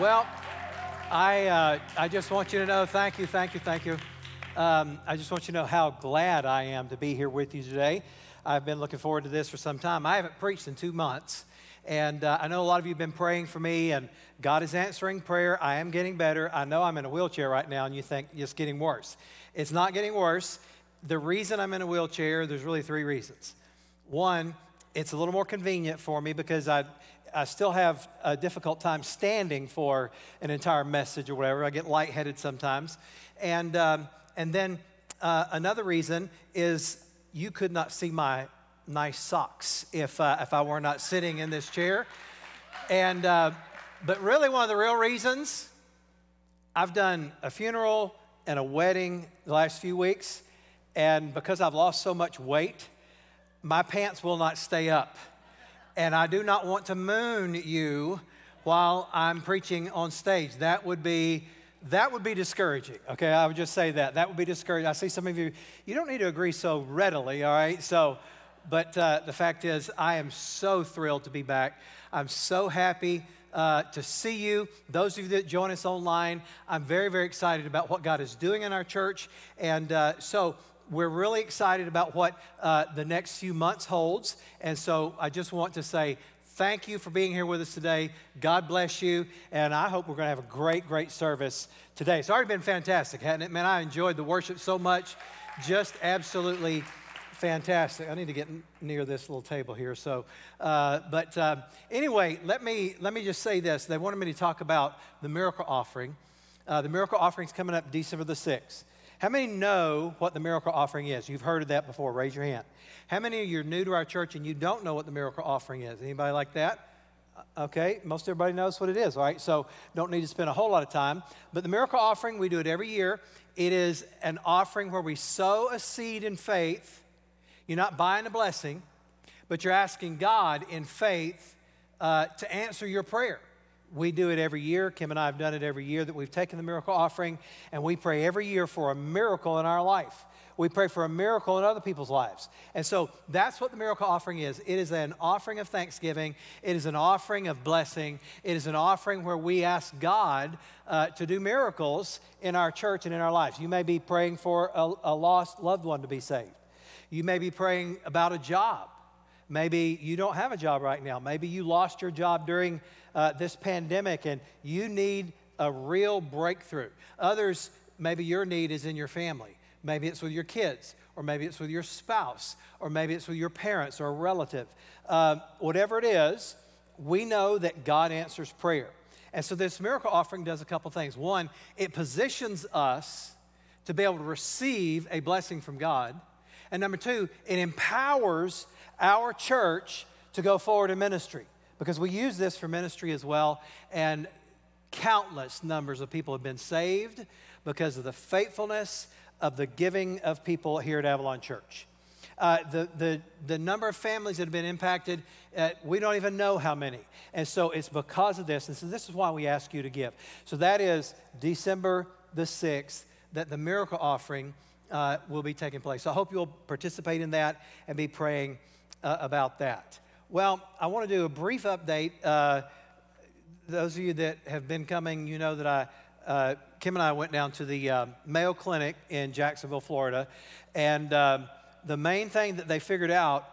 Well, I just want you to know, thank you. I just want you to know how glad I am to be here with you today. I've been looking forward to this for some time. I haven't preached in 2 months, and I know a lot of you have been praying for me, and God is answering prayer. I am getting better. I know I'm in a wheelchair right now, and you think it's getting worse. It's not getting worse. The reason I'm in a wheelchair, there's really 3 reasons. One, it's a little more convenient for me because I still have a difficult time standing for an entire message or whatever. I get lightheaded sometimes. And then another reason is you could not see my nice socks if I were not sitting in this chair. But really one of the real reasons, I've done a funeral and a wedding the last few weeks, and because I've lost so much weight, my pants will not stay up. And I do not want to moon you while I'm preaching on stage. That would be discouraging, okay? I would just say that. That would be discouraging. I see some of you, you don't need to agree so readily, all right? But the fact is, I am so thrilled to be back. I'm so happy to see you. Those of you that join us online, I'm very, very excited about what God is doing in our church. And so... we're really excited about what the next few months holds, and so I just want to say thank you for being here with us today. God bless you, and I hope we're going to have a great, great service today. It's already been fantastic, hasn't it? Man, I enjoyed the worship so much, just absolutely fantastic. I need to get near this little table here. So, anyway, let me just say this. They wanted me to talk about the miracle offering. The miracle offering is coming up December the 6th. How many know what the miracle offering is? You've heard of that before. Raise your hand. How many of you are new to our church and you don't know what the miracle offering is? Anybody like that? Okay, most everybody knows what it is, all right? So don't need to spend a whole lot of time. But the miracle offering, we do it every year. It is an offering where we sow a seed in faith. You're not buying a blessing, but you're asking God in faith to answer your prayer. We do it every year. Kim and I have done it every year that we've taken the miracle offering, and we pray every year for a miracle in our life. We pray for a miracle in other people's lives. And so that's what the miracle offering is. It is an offering of thanksgiving. It is an offering of blessing. It is an offering where we ask God to do miracles in our church and in our lives. You may be praying for a lost loved one to be saved. You may be praying about a job. Maybe you don't have a job right now. Maybe you lost your job during this pandemic and you need a real breakthrough. Others, maybe your need is in your family. Maybe it's with your kids, or maybe it's with your spouse, or maybe it's with your parents or a relative. Whatever it is, we know that God answers prayer. And so this miracle offering does a couple things. One, it positions us to be able to receive a blessing from God. And number 2, it empowers our church to go forward in ministry, because we use this for ministry as well, and countless numbers of people have been saved because of the faithfulness of the giving of people here at Avalon Church. The number of families that have been impacted, we don't even know how many. And so it's because of this, and so this is why we ask you to give. So that is December the 6th, that the miracle offering will be taking place. So I hope you'll participate in that and be praying about that. Well, I want to do a brief update. Those of you that have been coming, you know that Kim and I went down to the Mayo Clinic in Jacksonville, Florida, and the main thing that they figured out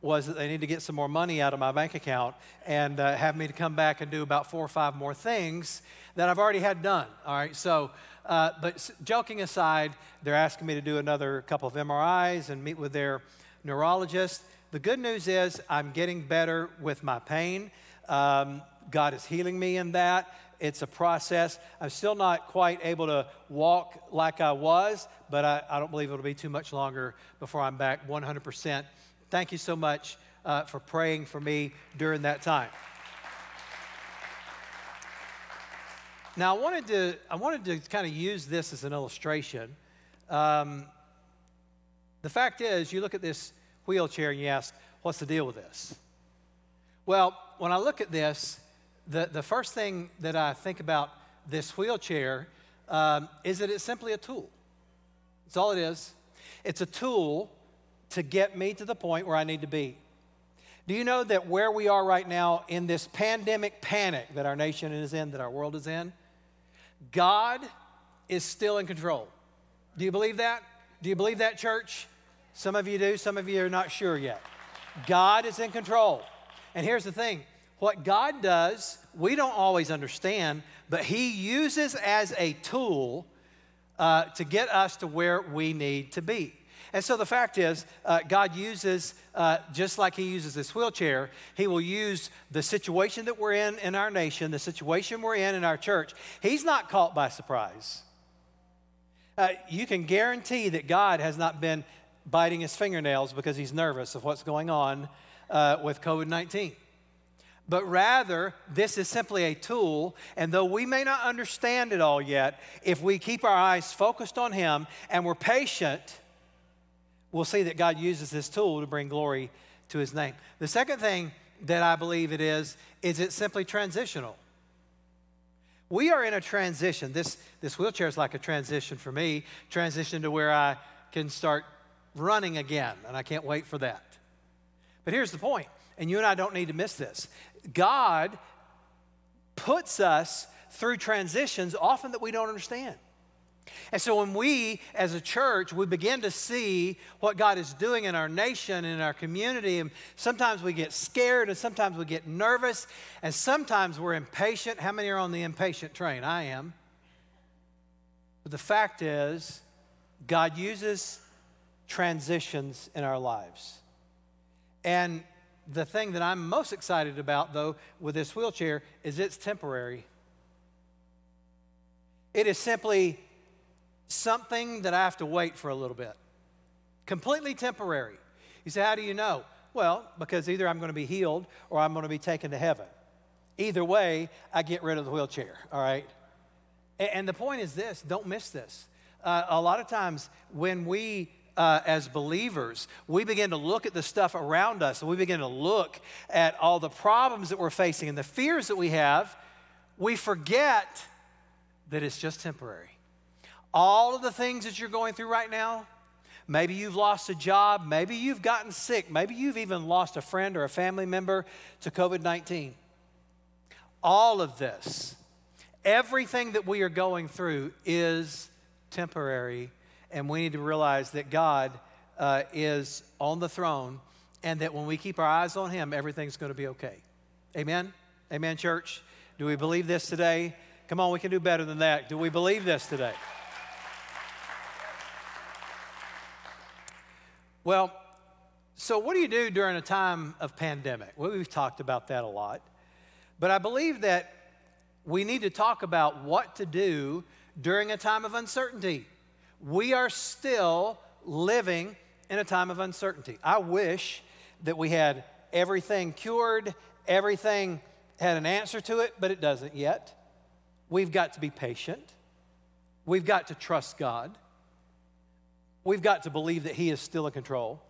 was that they need to get some more money out of my bank account and have me to come back and do about 4 or 5 more things that I've already had done, all right? So, but joking aside, they're asking me to do another couple of MRIs and meet with their neurologist. The good news is I'm getting better with my pain. God is healing me in that. It's a process. I'm still not quite able to walk like I was, but I don't believe it'll be too much longer before I'm back 100%. Thank you so much for praying for me during that time. Now, I wanted to kind of use this as an illustration. The fact is, you look at this wheelchair and you ask, what's the deal with this? Well, when I look at this, the first thing that I think about this wheelchair is that it's simply a tool. That's all it is. It's a tool to get me to the point where I need to be. Do you know that where we are right now in this pandemic panic that our nation is in, that our world is in, God is still in control? Do you believe that? Do you believe that, church? Some of you do, some of you are not sure yet. God is in control. And here's the thing. What God does, we don't always understand, but He uses as a tool to get us to where we need to be. And so the fact is, God uses, just like He uses this wheelchair, He will use the situation that we're in our nation, the situation we're in our church. He's not caught by surprise. You can guarantee that God has not been biting his fingernails because he's nervous of what's going on with COVID-19. But rather, this is simply a tool, and though we may not understand it all yet, if we keep our eyes focused on Him and we're patient, we'll see that God uses this tool to bring glory to His name. The second thing that I believe it is it's simply transitional. We are in a transition. This wheelchair is like a transition for me, transition to where I can start running again, and I can't wait for that. But here's the point, and you and I don't need to miss this. God puts us through transitions often that we don't understand. And so when we, as a church, we begin to see what God is doing in our nation, in our community, and sometimes we get scared, and sometimes we get nervous, and sometimes we're impatient. How many are on the impatient train? I am. But the fact is, God uses transitions in our lives. And the thing that I'm most excited about, though, with this wheelchair is it's temporary. It is simply something that I have to wait for a little bit. Completely temporary. You say, how do you know? Well, because either I'm going to be healed or I'm going to be taken to heaven. Either way, I get rid of the wheelchair, all right? And the point is this, don't miss this. A lot of times when we as believers, we begin to look at the stuff around us, and we begin to look at all the problems that we're facing and the fears that we have, we forget that it's just temporary. All of the things that you're going through right now, maybe you've lost a job, maybe you've gotten sick, maybe you've even lost a friend or a family member to COVID-19. All of this, everything that we are going through is temporary. And we need to realize that God is on the throne, and that when we keep our eyes on Him, everything's going to be okay. Amen? Amen, church? Do we believe this today? Come on, we can do better than that. Do we believe this today? Well, so what do you do during a time of pandemic? Well, we've talked about that a lot. But I believe that we need to talk about what to do during a time of uncertainty. We are still living in a time of uncertainty. I wish that we had everything cured, everything had an answer to it, but it doesn't yet. We've got to be patient. We've got to trust God. We've got to believe that He is still in control.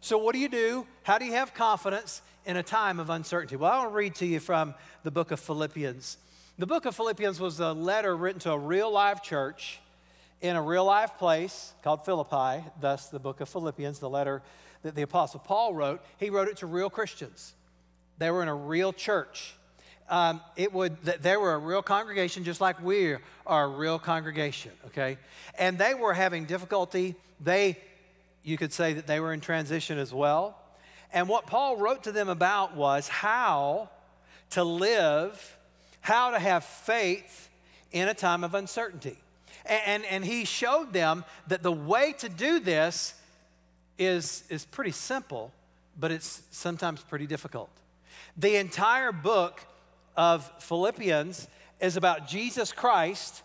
So what do you do? How do you have confidence in a time of uncertainty? Well, I want to read to you from the book of Philippians. The book of Philippians was a letter written to a real live church in a real-life place called Philippi, thus the book of Philippians, the letter that the Apostle Paul wrote. He wrote it to real Christians. They were in a real church. They were a real congregation, just like we are a real congregation, okay? And they were having difficulty. You could say that they were in transition as well. And what Paul wrote to them about was how to live, how to have faith in a time of uncertainty. And he showed them that the way to do this is pretty simple, but it's sometimes pretty difficult. The entire book of Philippians is about Jesus Christ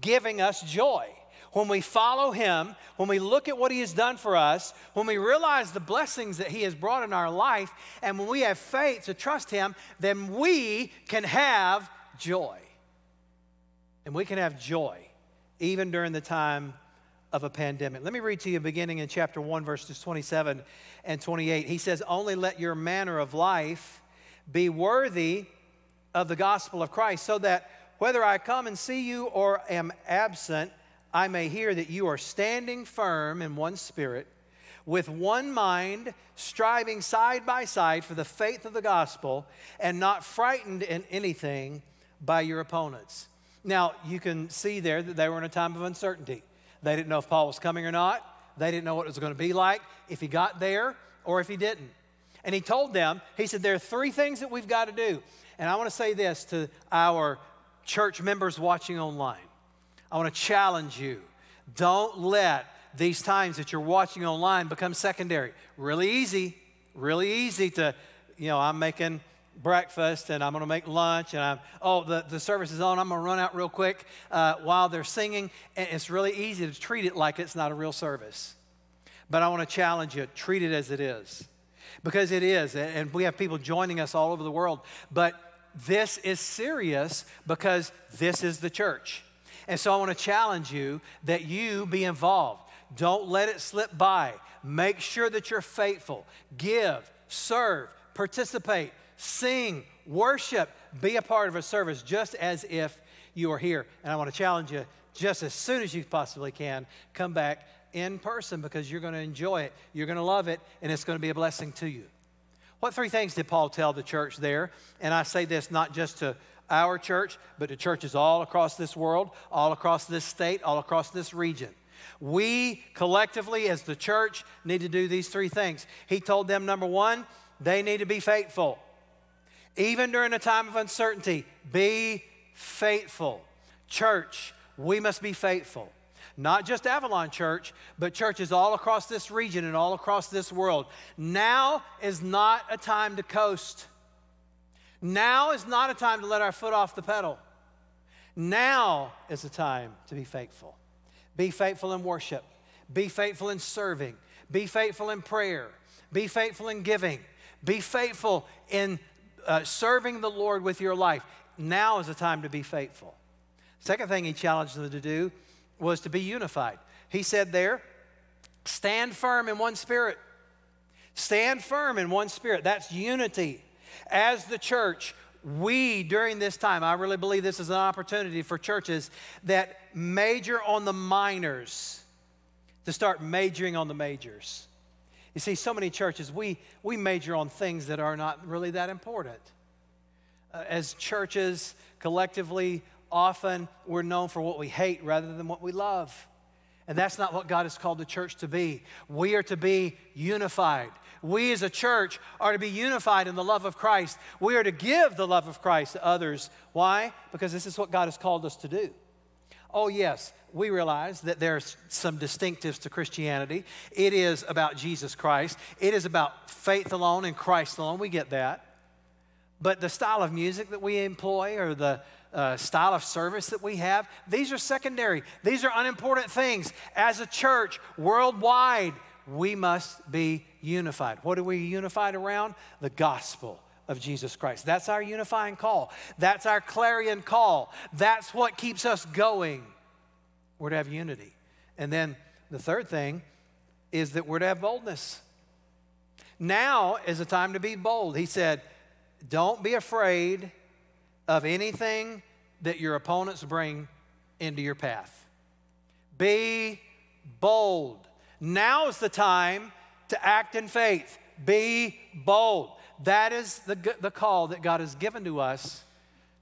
giving us joy. When we follow Him, when we look at what He has done for us, when we realize the blessings that He has brought in our life, and when we have faith to trust Him, then we can have joy. And we can have joy even during the time of a pandemic. Let me read to you beginning in chapter 1, verses 27 and 28. He says, only let your manner of life be worthy of the gospel of Christ, so that whether I come and see you or am absent, I may hear that you are standing firm in one spirit, with one mind, striving side by side for the faith of the gospel, and not frightened in anything by your opponents. Now, you can see there that they were in a time of uncertainty. They didn't know if Paul was coming or not. They didn't know what it was going to be like, if he got there or if he didn't. And he told them, he said, there are three things that we've got to do. And I want to say this to our church members watching online. I want to challenge you. Don't let these times that you're watching online become secondary. Really easy to, I'm making breakfast and I'm going to make lunch and the service is on, I'm going to run out real quick while they're singing. And it's really easy to treat it like it's not a real service. But I want to challenge you, treat it as it is. Because it is, and we have people joining us all over the world. But this is serious because this is the church. And so I want to challenge you that you be involved. Don't let it slip by. Make sure that you're faithful. Give, serve, participate, sing, worship, be a part of a service just as if you are here. And I want to challenge you, just as soon as you possibly can, come back in person, because you're going to enjoy it, you're going to love it, and it's going to be a blessing to you. What three things did Paul tell the church there? And I say this not just to our church, but to churches all across this world, all across this state, all across this region. We collectively as the church need to do these three things. He told them, number one, they need to be faithful. Even during a time of uncertainty, be faithful. Church, we must be faithful. Not just Avalon Church, but churches all across this region and all across this world. Now is not a time to coast. Now is not a time to let our foot off the pedal. Now is a time to be faithful. Be faithful in worship. Be faithful in serving. Be faithful in prayer. Be faithful in giving. Be faithful in serving the Lord with your life. Now is a time to be faithful. Second thing he challenged them to do was to be unified. He said there, stand firm in one spirit. Stand firm in one spirit. That's unity. As the church, we, during this time, I really believe this is an opportunity for churches that major on the minors to start majoring on the majors. You see, so many churches, we major on things that are not really that important. As churches, collectively, often we're known for what we hate rather than what we love. And that's not what God has called the church to be. We are to be unified. We as a church are to be unified in the love of Christ. We are to give the love of Christ to others. Why? Because this is what God has called us to do. Oh, yes, we realize that there's some distinctives to Christianity. It is about Jesus Christ. It is about faith alone and Christ alone. We get that. But the style of music that we employ or the style of service that we have, these are secondary. These are unimportant things. As a church, worldwide, we must be unified. What are we unified around? The gospel of Jesus Christ. That's our unifying call. That's our clarion call. That's what keeps us going. We're to have unity. And then the third thing is that we're to have boldness. Now is a time to be bold. He said, don't be afraid of anything that your opponents bring into your path. Be bold. Now is the time to act in faith. Be bold. That is the call that God has given to us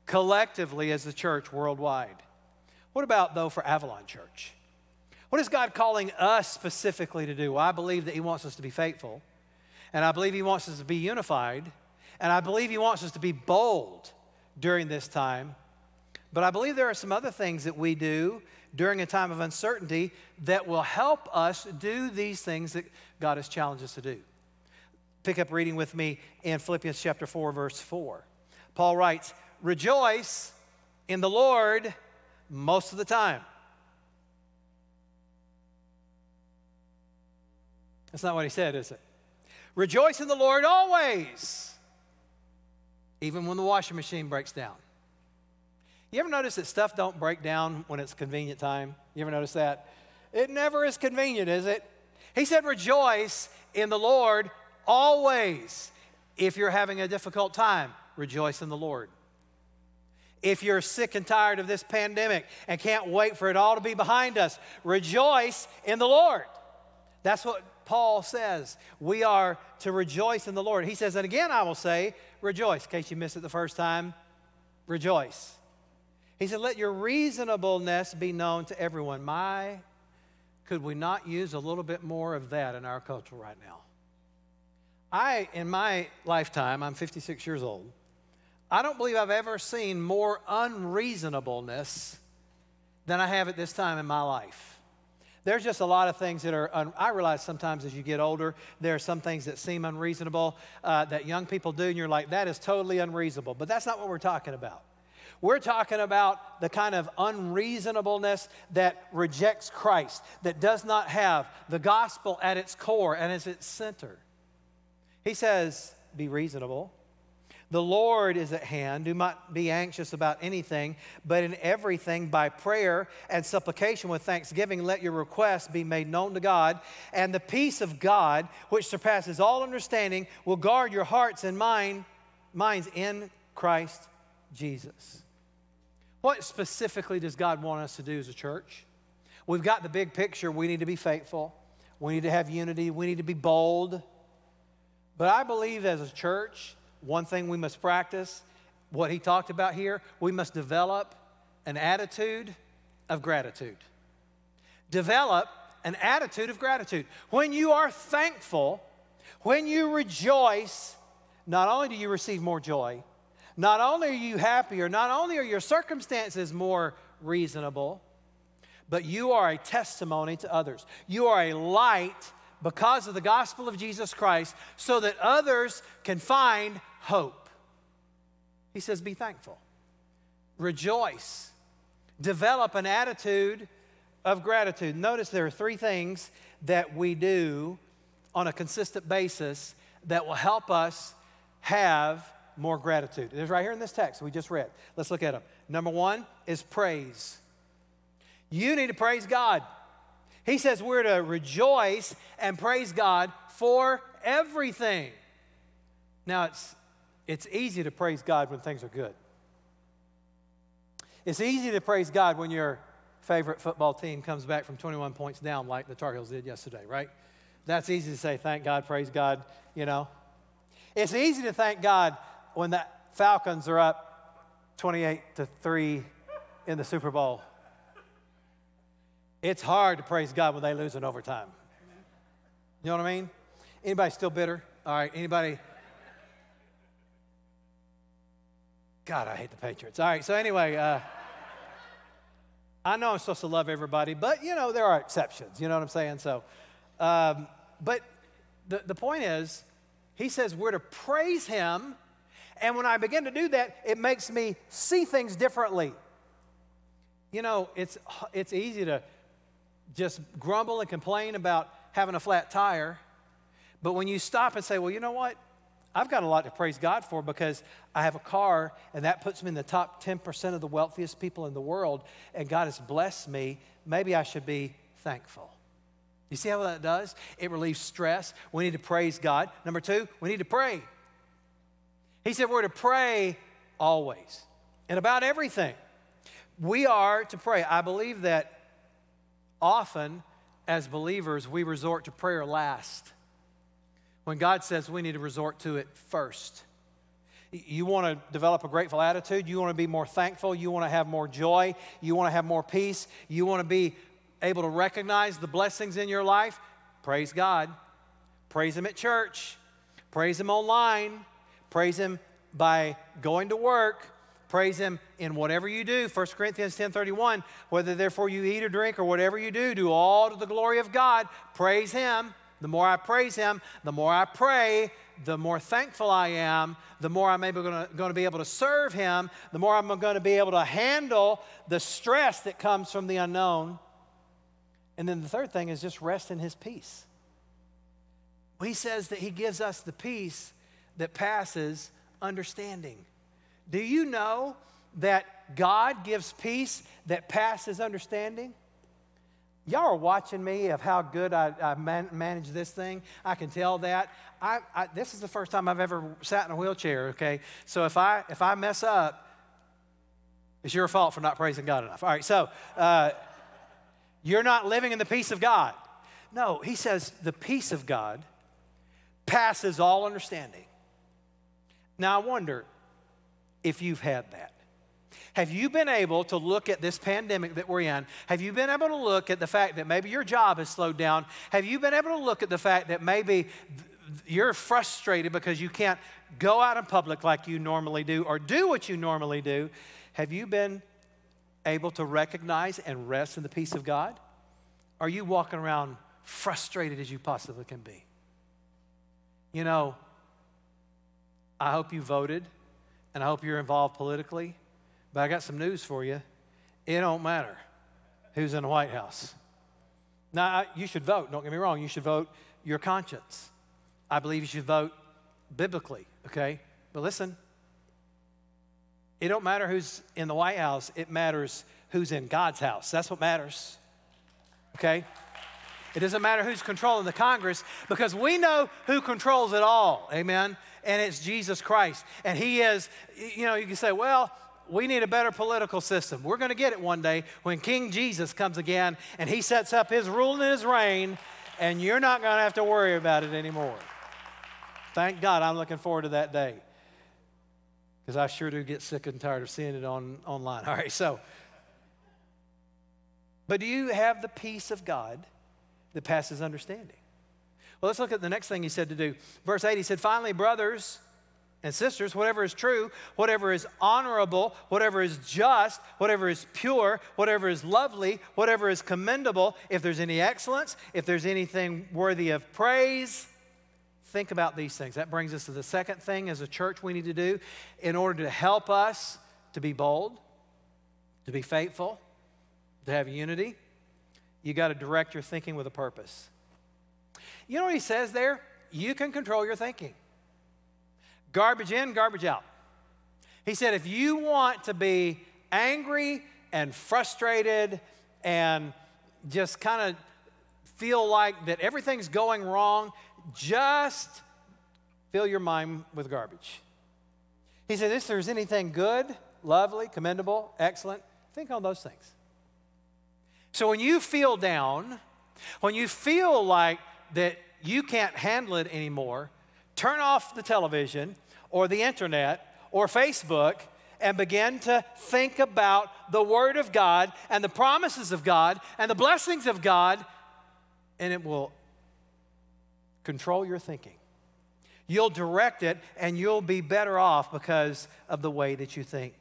collectively as the church worldwide. What about, though, for Avalon Church? What is God calling us specifically to do? Well, I believe that he wants us to be faithful, and I believe he wants us to be unified, and I believe he wants us to be bold during this time. But I believe there are some other things that we do during a time of uncertainty that will help us do these things that God has challenged us to do. Pick up reading with me in Philippians chapter 4, verse 4. Paul writes, rejoice in the Lord most of the time. That's not what he said, is it? Rejoice in the Lord always. Even when the washing machine breaks down. You ever notice that stuff don't break down when it's convenient time? You ever notice that? It never is convenient, is it? He said, rejoice in the Lord always. If you're having a difficult time, rejoice in the Lord. If you're sick and tired of this pandemic and can't wait for it all to be behind us, rejoice in the Lord. That's what Paul says. We are to rejoice in the Lord. He says, and again I will say, rejoice. In case you missed it the first time, rejoice. He said, let your reasonableness be known to everyone. My, could we not use a little bit more of that in our culture right now? In my lifetime, I'm 56 years old, I don't believe I've ever seen more unreasonableness than I have at this time in my life. There's just a lot of things that are, I realize sometimes as you get older, there are some things that seem unreasonable that young people do, and you're like, that is totally unreasonable. But that's not what we're talking about. We're talking about the kind of unreasonableness that rejects Christ, that does not have the gospel at its core and as its center. He says, be reasonable. The Lord is at hand. Do not be anxious about anything, but in everything by prayer and supplication with thanksgiving, let your requests be made known to God. And the peace of God, which surpasses all understanding, will guard your hearts and minds in Christ Jesus. What specifically does God want us to do as a church? We've got the big picture. We need to be faithful. We need to have unity. We need to be bold. But I believe as a church, one thing we must practice, what he talked about here, we must develop an attitude of gratitude. Develop an attitude of gratitude. When you are thankful, when you rejoice, not only do you receive more joy, not only are you happier, not only are your circumstances more reasonable, but you are a testimony to others. You are a light because of the gospel of Jesus Christ, so that others can find hope. He says, be thankful. Rejoice. Develop an attitude of gratitude. Notice there are three things that we do on a consistent basis that will help us have more gratitude. It's right here in this text we just read. Let's look at them. Number one is praise. You need to praise God. He says we're to rejoice and praise God for everything. Now, it's easy to praise God when things are good. It's easy to praise God when your favorite football team comes back from 21 points down like the Tar Heels did yesterday, right? That's easy to say, thank God, praise God, you know. It's easy to thank God when the Falcons are up 28-3 in the Super Bowl. It's hard to praise God when they lose in overtime. You know what I mean? Anybody still bitter? All right, anybody? God, I hate the Patriots. All right, so anyway, I know I'm supposed to love everybody, but, you know, there are exceptions. You know what I'm saying? So, but the point is, he says we're to praise him, and when I begin to do that, it makes me see things differently. You know, it's easy to just grumble and complain about having a flat tire. But when you stop and say, well, you know what? I've got a lot to praise God for because I have a car, and that puts me in the top 10% of the wealthiest people in the world, and God has blessed me. Maybe I should be thankful. You see how that does? It relieves stress. We need to praise God. Number two, we need to pray. He said we're to pray always and about everything. We are to pray. I believe that often, as believers, we resort to prayer last, when God says we need to resort to it first. You want to develop a grateful attitude. You want to be more thankful. You want to have more joy. You want to have more peace. You want to be able to recognize the blessings in your life. Praise God. Praise him at church. Praise him online. Praise him by going to work. Praise him in whatever you do. 1 Corinthians 10:31, whether therefore you eat or drink or whatever you do, do all to the glory of God. Praise him. The more I praise him, the more I pray, the more thankful I am, the more I'm going to be able to serve him, the more I'm going to be able to handle the stress that comes from the unknown. And then the third thing is just rest in his peace. He says that he gives us the peace that passes understanding. Do you know that God gives peace that passes understanding? Y'all are watching me of how good I manage this thing. I can tell that. This is the first time I've ever sat in a wheelchair, okay? So if I mess up, it's your fault for not praising God enough. All right, so you're not living in the peace of God. No, he says the peace of God passes all understanding. Now, I wonder if you've had that. Have you been able to look at this pandemic that we're in? Have you been able to look at the fact that maybe your job has slowed down? Have you been able to look at the fact that maybe you're frustrated because you can't go out in public like you normally do or do what you normally do? Have you been able to recognize and rest in the peace of God? Are you walking around frustrated as you possibly can be? You know, I hope you voted and I hope you're involved politically, but I got some news for you. It don't matter who's in the White House. Now, you should vote, don't get me wrong. You should vote your conscience. I believe you should vote biblically, okay? But listen, it don't matter who's in the White House. It matters who's in God's house. That's what matters, okay? It doesn't matter who's controlling the Congress because we know who controls it all, amen? And it's Jesus Christ. And he is, you know, you can say, well, we need a better political system. We're going to get it one day when King Jesus comes again and he sets up his rule and his reign, and you're not going to have to worry about it anymore. Thank God, I'm looking forward to that day because I sure do get sick and tired of seeing it online. All right, so, but do you have the peace of God that passes understanding? Well, let's look at the next thing he said to do. Verse 8, he said, finally, brothers and sisters, whatever is true, whatever is honorable, whatever is just, whatever is pure, whatever is lovely, whatever is commendable, if there's any excellence, if there's anything worthy of praise, think about these things. That brings us to the second thing as a church we need to do in order to help us to be bold, to be faithful, to have unity. You got to direct your thinking with a purpose. You know what he says there? You can control your thinking. Garbage in, garbage out. He said, if you want to be angry and frustrated and just kind of feel like that everything's going wrong, just fill your mind with garbage. He said, if there's anything good, lovely, commendable, excellent, think on those things. So when you feel down, when you feel like that you can't handle it anymore, turn off the television or the internet or Facebook and begin to think about the Word of God and the promises of God and the blessings of God, and it will control your thinking. You'll direct it, and you'll be better off because of the way that you think.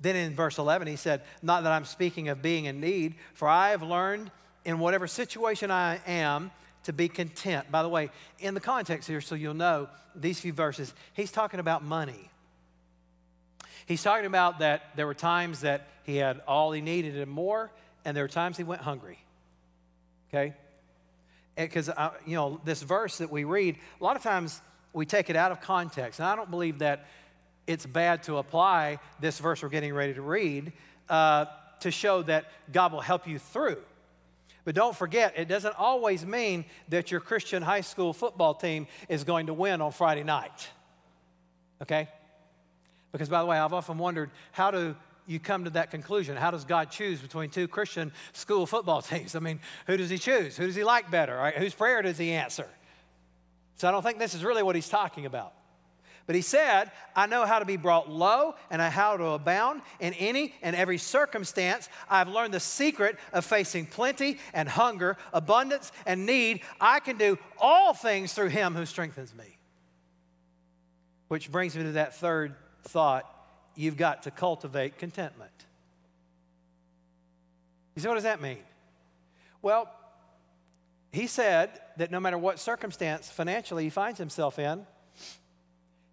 Then in verse 11, he said, not that I'm speaking of being in need, for I have learned in whatever situation I am to be content. By the way, in the context here, so you'll know these few verses, he's talking about money. He's talking about that there were times that he had all he needed and more, and there were times he went hungry, okay? Because, you know, this verse that we read, a lot of times we take it out of context. And I don't believe that it's bad to apply this verse we're getting ready to read to show that God will help you through. But don't forget, it doesn't always mean that your Christian high school football team is going to win on Friday night, okay? Because, by the way, I've often wondered, how do you come to that conclusion? How does God choose between two Christian school football teams? I mean, who does he choose? Who does he like better? Right? Whose prayer does he answer? So I don't think this is really what he's talking about. But he said, I know how to be brought low and how to abound in any and every circumstance. I've learned the secret of facing plenty and hunger, abundance and need. I can do all things through him who strengthens me. Which brings me to that third thought. You've got to cultivate contentment. You say, what does that mean? Well, he said that no matter what circumstance financially he finds himself in,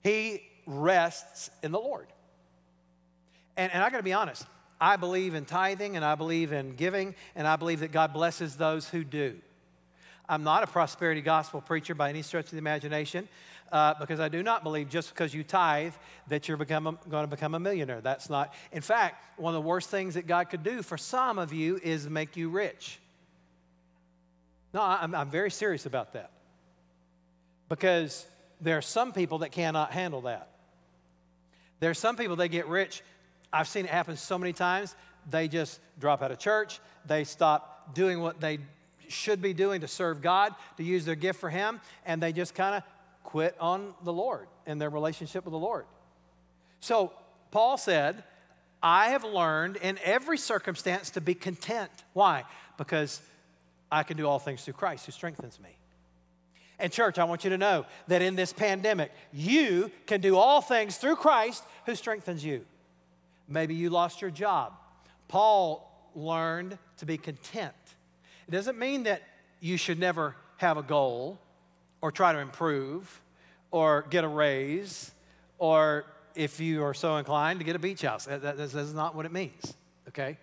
he rests in the Lord. And I got to be honest, I believe in tithing and I believe in giving and I believe that God blesses those who do. I'm not a prosperity gospel preacher by any stretch of the imagination because I do not believe just because you tithe that you're going to become a millionaire. That's not. In fact, one of the worst things that God could do for some of you is make you rich. No, I'm very serious about that because there are some people that cannot handle that. There are some people that get rich. I've seen it happen so many times. They just drop out of church. They stop doing what they should be doing to serve God, to use their gift for Him, and they just kind of quit on the Lord and their relationship with the Lord. So Paul said, I have learned in every circumstance to be content. Why? Because I can do all things through Christ who strengthens me. And church, I want you to know that in this pandemic, you can do all things through Christ who strengthens you. Maybe you lost your job. Paul learned to be content. It doesn't mean that you should never have a goal or try to improve or get a raise or, if you are so inclined, to get a beach house. That's not what it means, okay?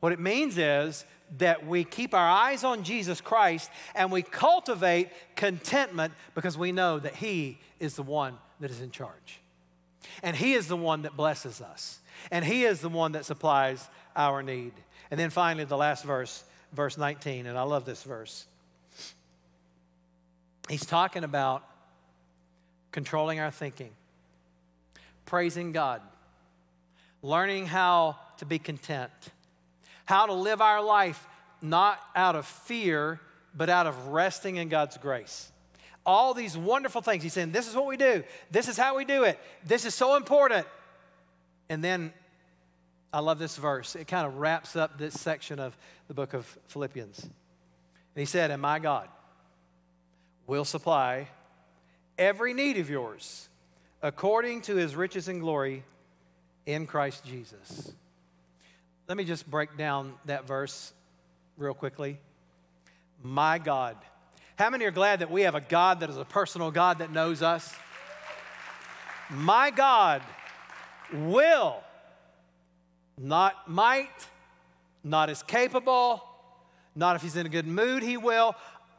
What it means is that we keep our eyes on Jesus Christ and we cultivate contentment because we know that He is the one that is in charge. And He is the one that blesses us. And He is the one that supplies our need. And then finally, the last verse, verse 19, and I love this verse. He's talking about controlling our thinking, praising God, learning how to be content, how to live our life not out of fear, but out of resting in God's grace. All these wonderful things. He's saying, this is what we do. This is how we do it. This is so important. And then I love this verse. It kind of wraps up this section of the book of Philippians. And he said, and my God will supply every need of yours according to His riches and glory in Christ Jesus. Let me just break down that verse real quickly. My God. How many are glad that we have a God that is a personal God that knows us? My God will, not might, not is capable, not if He's in a good mood, He will.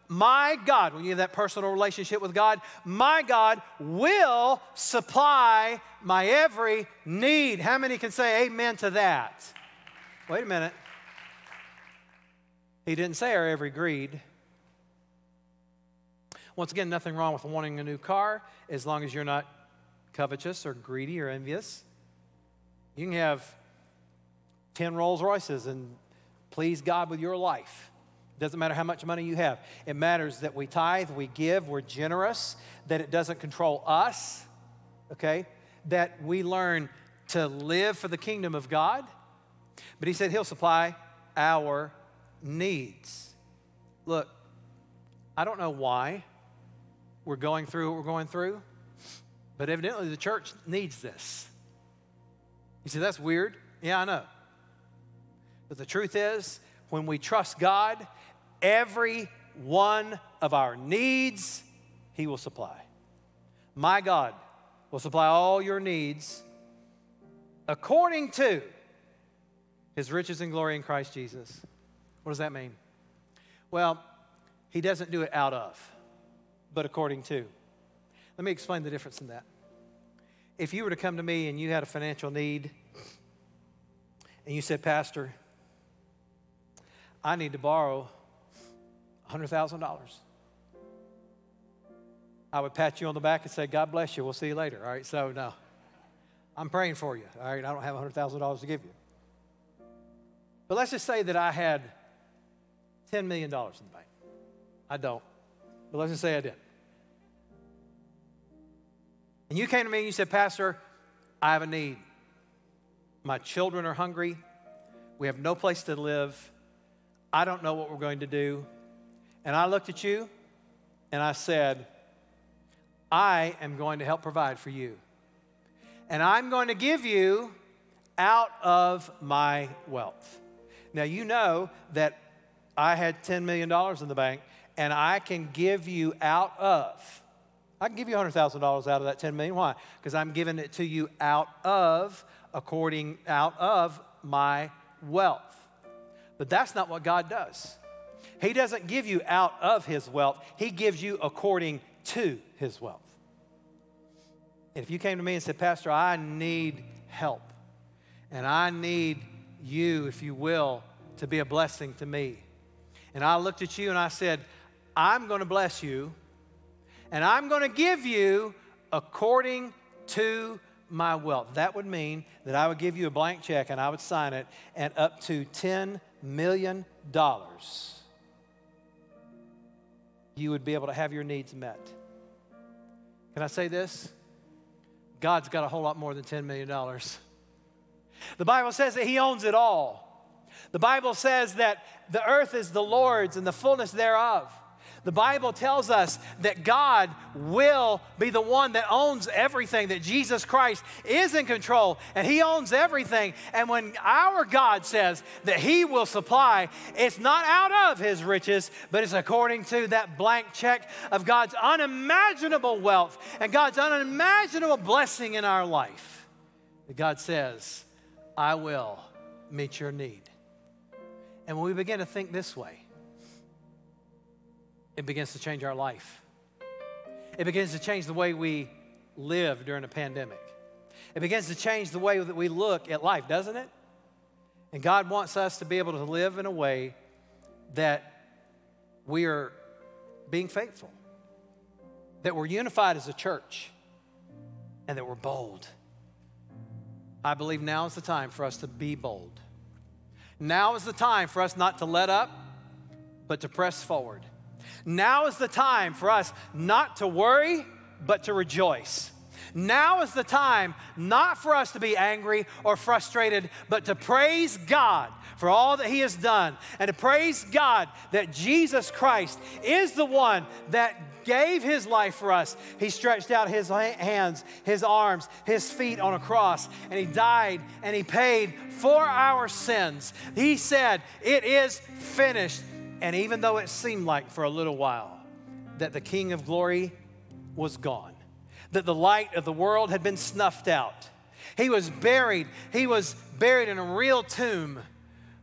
My God, when you have that personal relationship with God, my God will supply my every need. How many can say amen to that? Wait a minute. He didn't say our every greed. Once again, nothing wrong with wanting a new car as long as you're not covetous or greedy or envious. You can have 10 Rolls Royces and please God with your life. Doesn't matter how much money you have. It matters that we tithe, we give, we're generous, that it doesn't control us, okay? That we learn to live for the kingdom of God. But He said He'll supply our needs. Look, I don't know why we're going through what we're going through, but evidently the church needs this. You say, that's weird. Yeah, I know. But the truth is, when we trust God, every one of our needs, He will supply. My God will supply all your needs according to His riches and glory in Christ Jesus. What does that mean? Well, He doesn't do it out of, but according to. Let me explain the difference in that. If you were to come to me and you had a financial need and you said, Pastor, I need to borrow $100,000. I would pat you on the back and say, God bless you. We'll see you later. All right, so no, I'm praying for you. All right, I don't have $100,000 to give you. But let's just say that I had $10 million in the bank. I don't, but let's just say I did. And you came to me and you said, Pastor, I have a need. My children are hungry. We have no place to live. I don't know what we're going to do. And I looked at you and I said, I am going to help provide for you. And I'm going to give you out of my wealth. Now, you know that I had $10 million in the bank and I can give you out of. I can give you $100,000 out of that $10 million. Why? Because I'm giving it to you out of my wealth. But that's not what God does. He doesn't give you out of His wealth. He gives you according to His wealth. And if you came to me and said, Pastor, I need help, and I need you, if you will, to be a blessing to me. And I looked at you and I said, I'm going to bless you, and I'm going to give you according to my wealth. That would mean that I would give you a blank check and I would sign it, and up to $10 million you would be able to have your needs met. Can I say this? God's got a whole lot more than $10 million. The Bible says that he owns it all. The Bible says that the earth is the Lord's and the fullness thereof. The Bible tells us that God will be the one that owns everything, that Jesus Christ is in control, and he owns everything. And when our God says that he will supply, it's not out of his riches, but it's according to that blank check of God's unimaginable wealth and God's unimaginable blessing in our life. That God says, I will meet your need. And when we begin to think this way, it begins to change our life. It begins to change the way we live during a pandemic. It begins to change the way that we look at life, doesn't it? And God wants us to be able to live in a way that we are being faithful, that we're unified as a church, and that we're bold. I believe now is the time for us to be bold. Now is the time for us not to let up, but to press forward. Now is the time for us not to worry, but to rejoice. Now is the time not for us to be angry or frustrated, but to praise God for all that he has done and to praise God that Jesus Christ is the one that gave his life for us. He stretched out his hands, his arms, his feet on a cross, and he died and he paid for our sins. He said, "It is finished." And even though it seemed like for a little while that the King of Glory was gone, that the light of the world had been snuffed out, he was buried in a real tomb.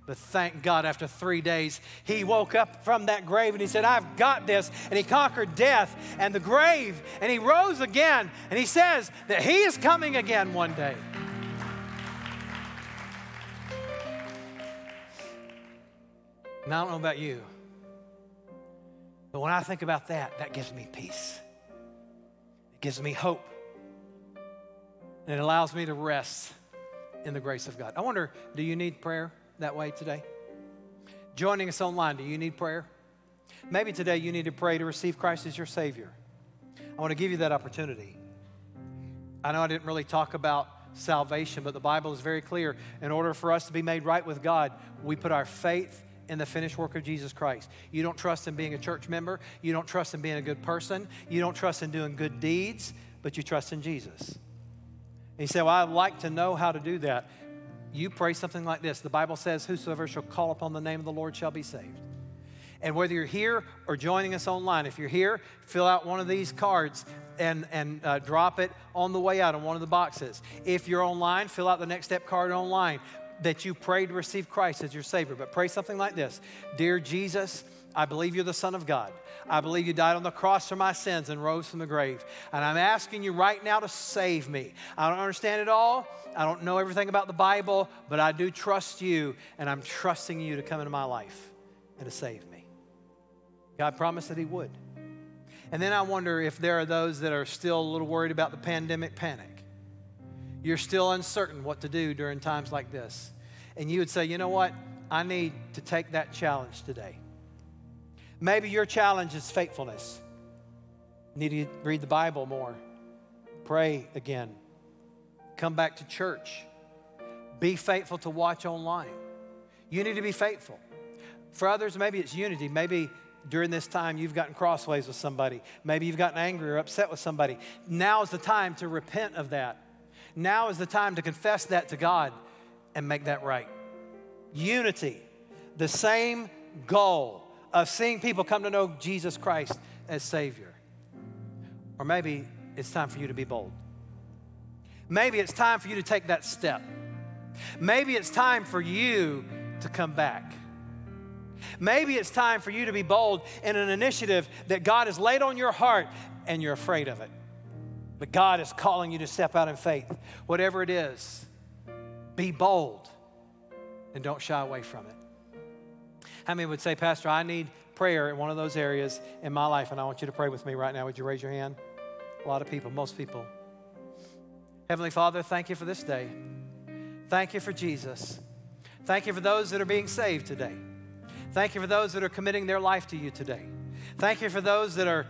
But thank God, after 3 days, he woke up from that grave and he said, I've got this. And he conquered death and the grave, and he rose again. And he says that he is coming again one day. And I don't know about you, but when I think about that, that gives me peace. It gives me hope. And it allows me to rest in the grace of God. I wonder, do you need prayer that way today? Joining us online, do you need prayer? Maybe today you need to pray to receive Christ as your Savior. I want to give you that opportunity. I know I didn't really talk about salvation, but the Bible is very clear. In order for us to be made right with God, we put our faith in the finished work of Jesus Christ. You don't trust in being a church member. You don't trust in being a good person. You don't trust in doing good deeds, but you trust in Jesus. And you say, well, I'd like to know how to do that. You pray something like this. The Bible says, whosoever shall call upon the name of the Lord shall be saved. And whether you're here or joining us online, if you're here, fill out one of these cards and drop it on the way out in one of the boxes. If you're online, fill out the Next Step card online, that you pray to receive Christ as your Savior. But pray something like this. Dear Jesus, I believe you're the Son of God. I believe you died on the cross for my sins and rose from the grave. And I'm asking you right now to save me. I don't understand it all. I don't know everything about the Bible, but I do trust you, and I'm trusting you to come into my life and to save me. God promised that he would. And then I wonder if there are those that are still a little worried about the pandemic panic. You're still uncertain what to do during times like this. And you would say, you know what? I need to take that challenge today. Maybe your challenge is faithfulness. You need to read the Bible more. Pray again. Come back to church. Be faithful to watch online. You need to be faithful. For others, maybe it's unity. Maybe during this time, you've gotten crossways with somebody. Maybe you've gotten angry or upset with somebody. Now is the time to repent of that. Now is the time to confess that to God and make that right. Unity, the same goal of seeing people come to know Jesus Christ as Savior. Or maybe it's time for you to be bold. Maybe it's time for you to take that step. Maybe it's time for you to come back. Maybe it's time for you to be bold in an initiative that God has laid on your heart and you're afraid of it. But God is calling you to step out in faith. Whatever it is, be bold and don't shy away from it. How many would say, Pastor, I need prayer in one of those areas in my life, and I want you to pray with me right now. Would you raise your hand? A lot of people, most people. Heavenly Father, thank you for this day. Thank you for Jesus. Thank you for those that are being saved today. Thank you for those that are committing their life to you today. Thank you for those that are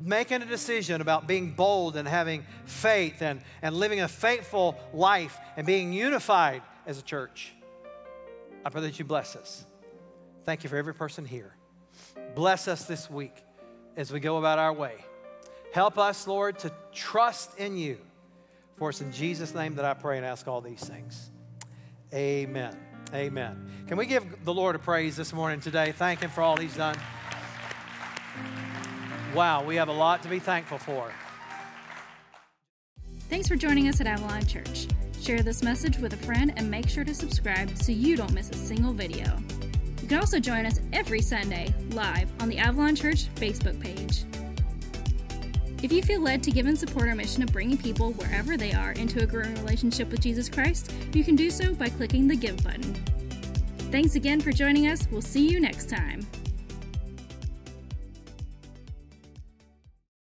making a decision about being bold and having faith and living a faithful life and being unified as a church. I pray that you bless us. Thank you for every person here. Bless us this week as we go about our way. Help us, Lord, to trust in you. For it's in Jesus' name that I pray and ask all these things. Amen. Amen. Can we give the Lord a praise this morning today? Thank him for all he's done. Wow, we have a lot to be thankful for. Thanks for joining us at Avalon Church. Share this message with a friend and make sure to subscribe so you don't miss a single video. You can also join us every Sunday live on the Avalon Church Facebook page. If you feel led to give and support our mission of bringing people wherever they are into a growing relationship with Jesus Christ, you can do so by clicking the Give button. Thanks again for joining us. We'll see you next time.